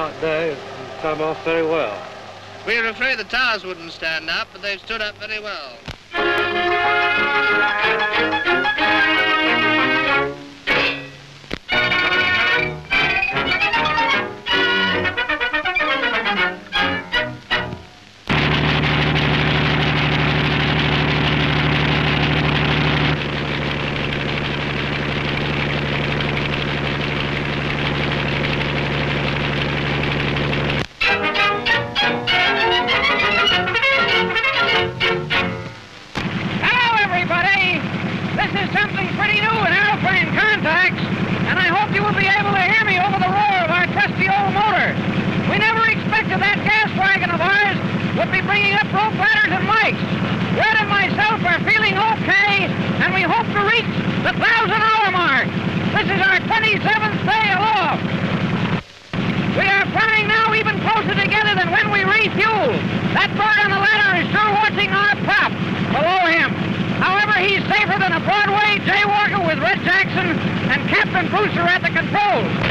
hot day has come off very well. We were afraid the towers wouldn't stand up, but they've stood up very well. Jaywalker with Red Jackson and Captain Bruce are at the controls.